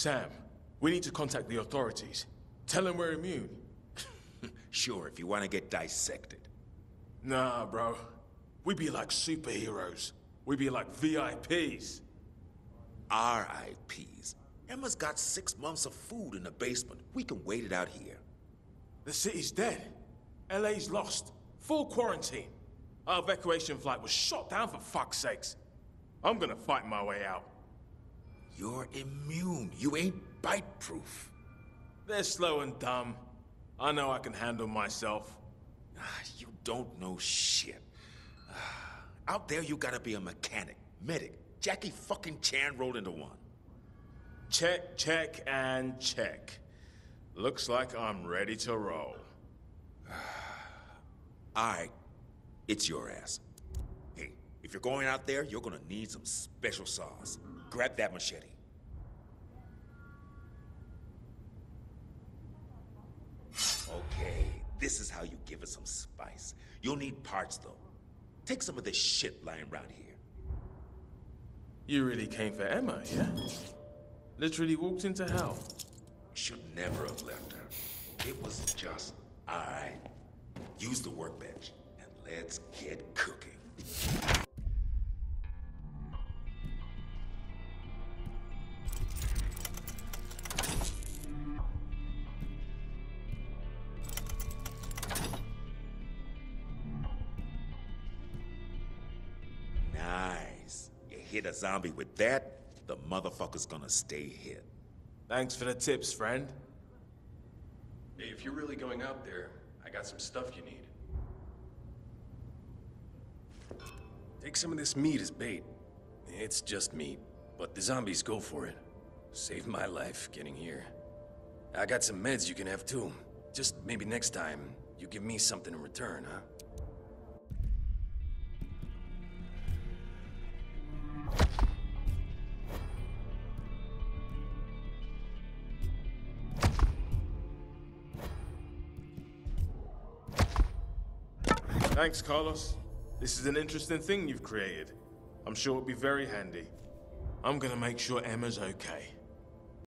Sam, we need to contact the authorities. Tell them we're immune. Sure, if you want to get dissected. Nah, bro. We'd be like superheroes. We'd be like VIPs. RIPs. Emma's got 6 months of food in the basement. We can wait it out here. The city's dead. LA's lost. Full quarantine. Our evacuation flight was shot down for fuck's sakes. I'm gonna fight my way out. You're immune. You ain't bite-proof. They're slow and dumb. I know I can handle myself. You don't know shit. Out there, you gotta be a mechanic, medic. Jackie fucking Chan rolled into one. Check, check, and check. Looks like I'm ready to roll. Alright, it's your ass. Hey, if you're going out there, you're gonna need some special sauce. Grab that machete. Okay, this is how you give it some spice. You'll need parts, though. Take some of this shit lying around here. You really came for Emma, yeah? Literally walked into hell. Should never have left her. It was just, all right. Use the workbench, and let's get cooking. Nice. You hit a zombie with that, the motherfucker's gonna stay hit. Thanks for the tips, friend. Hey, if you're really going out there, I got some stuff you need. Take some of this meat as bait. It's just meat, but the zombies go for it. Saved my life getting here. I got some meds you can have too. Just maybe next time, you give me something in return, huh? Thanks, Carlos. This is an interesting thing you've created. I'm sure it'll be very handy. I'm gonna make sure Emma's okay.